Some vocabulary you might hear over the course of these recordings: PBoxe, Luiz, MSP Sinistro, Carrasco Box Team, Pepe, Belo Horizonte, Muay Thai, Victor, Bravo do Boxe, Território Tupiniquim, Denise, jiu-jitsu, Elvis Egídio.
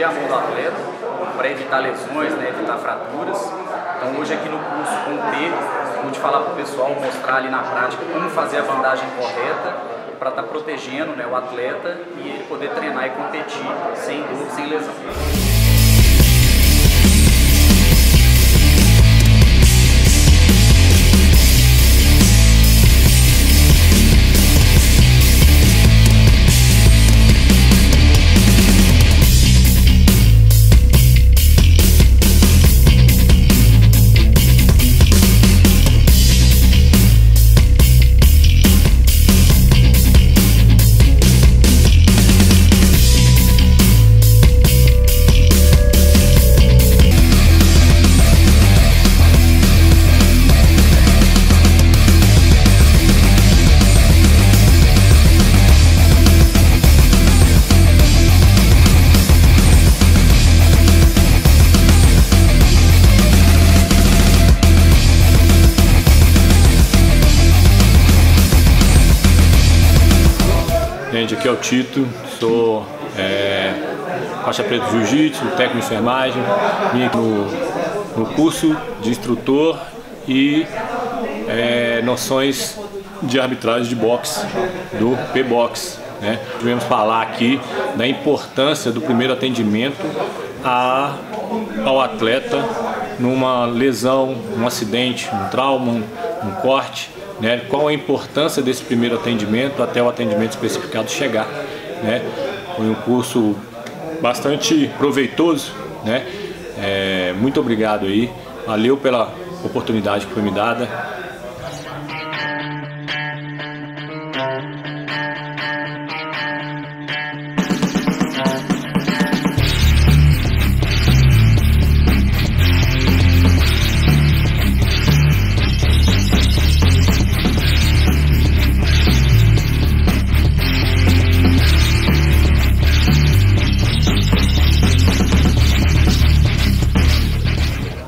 proteger a mão do atleta para evitar lesões, né, evitar fraturas. Então hoje aqui no curso com o P, vou te falar para o pessoal, mostrar ali na prática como fazer a bandagem correta para estar protegendo, né, o atleta e ele poder treinar e competir sem dor, sem lesão. Gente, aqui é o Tito, sou faixa preta de jiu-jitsu, técnico de enfermagem, vim aqui no curso de instrutor e noções de arbitragem de boxe, do PBoxe, né? Tivemos falar aqui da importância do primeiro atendimento ao atleta numa lesão, um acidente, um trauma, um corte. Né, qual a importância desse primeiro atendimento até o atendimento especificado chegar, né? Foi um curso bastante proveitoso, né? Muito obrigado aí, valeu pela oportunidade que foi me dada.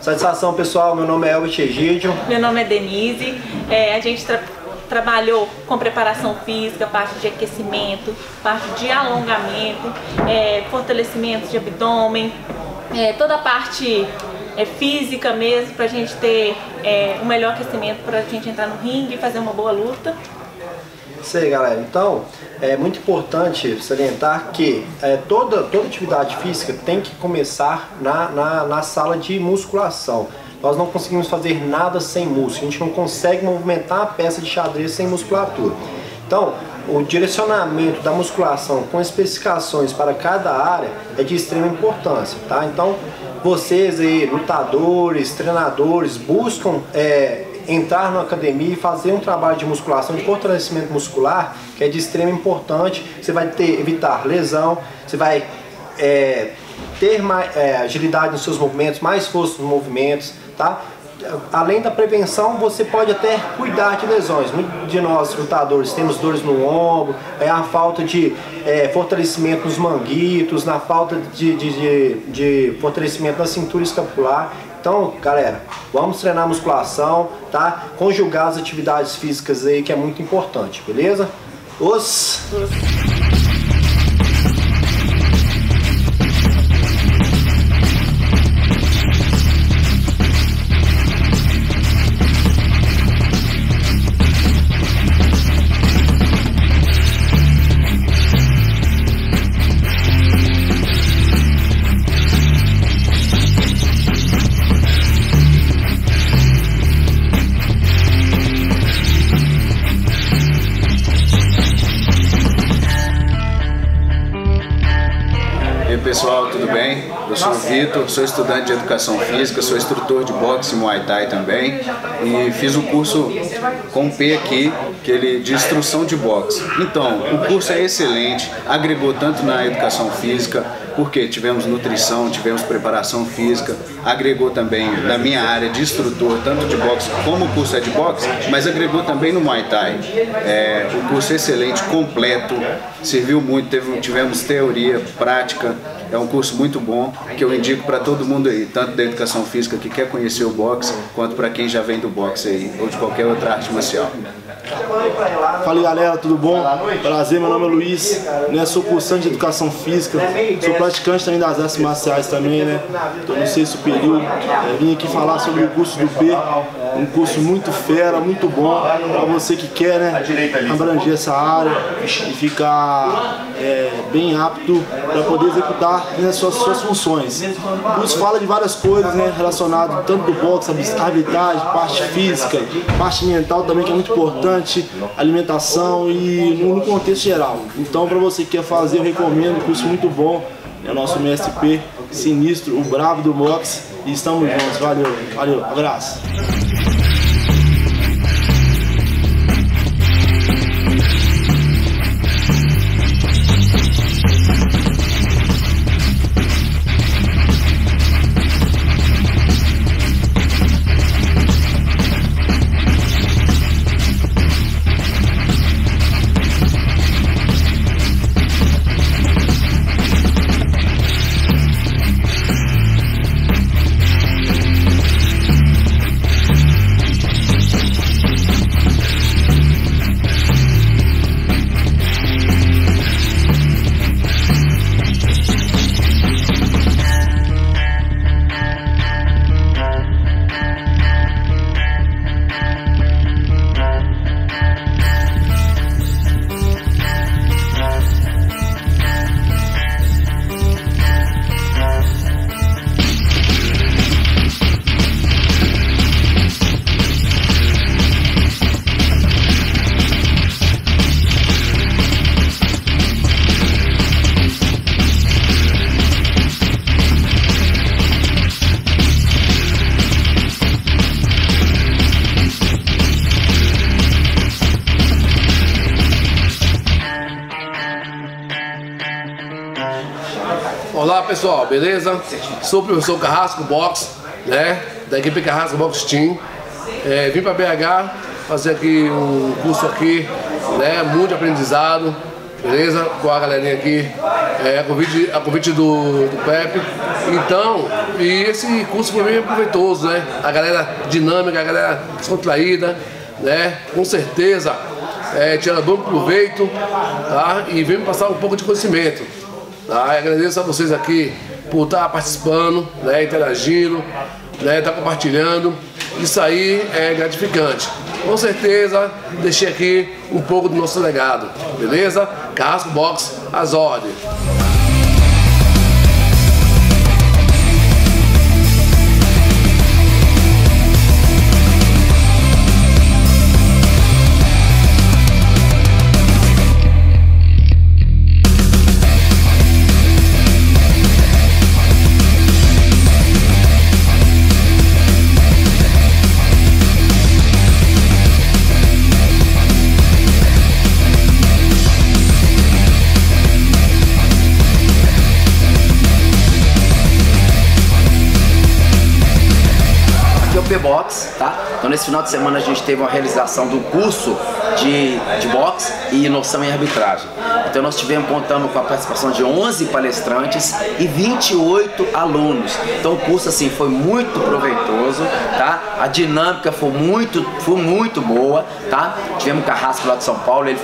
Satisfação pessoal, meu nome é Elvis Egídio. Meu nome é Denise, a gente trabalhou com preparação física, parte de aquecimento, parte de alongamento, fortalecimento de abdômen, toda a parte física mesmo, para a gente ter um melhor aquecimento, para a gente entrar no ringue e fazer uma boa luta. Isso aí, galera. Então, é muito importante salientar que toda atividade física tem que começar na sala de musculação. Nós não conseguimos fazer nada sem músculo, a gente não consegue movimentar a peça de xadrez sem musculatura. Então, o direcionamento da musculação com especificações para cada área é de extrema importância, tá? Então, vocês aí, lutadores, treinadores, buscam entrar na academia e fazer um trabalho de musculação, de fortalecimento muscular, que é de extrema importância. Você vai evitar lesão, você vai ter mais agilidade nos seus movimentos, mais força nos movimentos, tá? Além da prevenção, você pode até cuidar de lesões. Muitos de nós, lutadores, temos dores no ombro, a falta de fortalecimento nos manguitos, na falta de fortalecimento na cintura escapular. Então, galera, vamos treinar a musculação, tá? Conjugar as atividades físicas aí, que é muito importante, beleza? Pessoal, tudo bem? Eu sou o Victor, sou estudante de Educação Física, sou instrutor de boxe e Muay Thai também e fiz um curso com o P aqui, que ele de instrução de boxe. Então, o curso é excelente, agregou tanto na Educação Física, porque tivemos nutrição, tivemos preparação física, agregou também na minha área de instrutor, tanto de boxe como o curso é de boxe, mas agregou também no Muay Thai. O curso é excelente, completo, serviu muito, tivemos teoria, prática. É um curso muito bom, que eu indico para todo mundo aí, tanto da Educação Física que quer conhecer o boxe, quanto para quem já vem do boxe aí, ou de qualquer outra arte marcial. Fala aí, galera, tudo bom? Prazer, meu nome é Luiz, né? Sou cursante de educação física, sou praticante também das artes marciais também, né? Estou no sexto período, vim aqui falar sobre o curso do P, um curso muito fera, muito bom, para você que quer, né, abranger essa área e ficar bem apto para poder executar, né, suas funções. O curso fala de várias coisas, né, relacionadas tanto do boxe, arbitragem, parte física, parte mental também, que é muito importante, alimentação e no contexto geral. Então, para você que quer fazer, eu recomendo, um curso muito bom, é o nosso MSP Sinistro, o Bravo do Boxe, e estamos juntos. Valeu, valeu, abraço. Olá pessoal, beleza? Sou o professor Carrasco Box, né? Da equipe Carrasco Box Team. Vim para BH fazer aqui um curso aqui, né? Muito de aprendizado, beleza? Com a galerinha aqui, a convite do Pepe. Então, e esse curso foi bem proveitoso, né? A galera dinâmica, a galera descontraída, né? Com certeza, tira bom proveito, tá? E vem passar um pouco de conhecimento. Tá, agradeço a vocês aqui por estar participando, né, interagindo, né, estar compartilhando. Isso aí é gratificante. Com certeza deixei aqui um pouco do nosso legado, beleza? Carrasco Box, às ordens. PBoxe, tá? Então nesse final de semana a gente teve uma realização do curso de boxe e inovação em arbitragem. Então nós tivemos contando com a participação de 11 palestrantes e 28 alunos. Então o curso assim foi muito proveitoso, tá? A dinâmica foi muito boa, tá? Tivemos o Carrasco lá de São Paulo, ele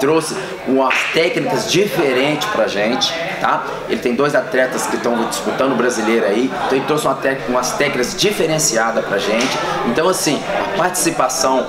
trouxe umas técnicas diferentes pra gente, tá? Ele tem dois atletas que estão disputando o brasileiro aí, então ele trouxe umas técnicas diferenciadas pra gente. Então assim, a participação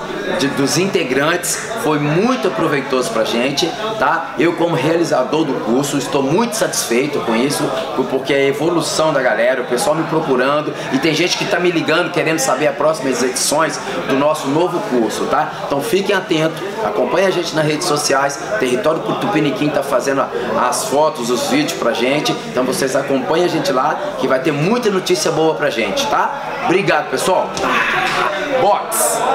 dos integrantes foi muito proveitoso pra gente, tá? Eu como realizador do curso estou muito satisfeito com isso, porque a evolução da galera, o pessoal me procurando, e tem gente que tá me ligando querendo saber as próximas edições do nosso novo curso, tá? Então fiquem atentos, acompanhem a gente nas redes sociais, Território Tupiniquim tá fazendo as fotos, os vídeos pra gente, então vocês acompanhem a gente lá, que vai ter muita notícia boa pra gente, tá? Obrigado, pessoal! Boxe!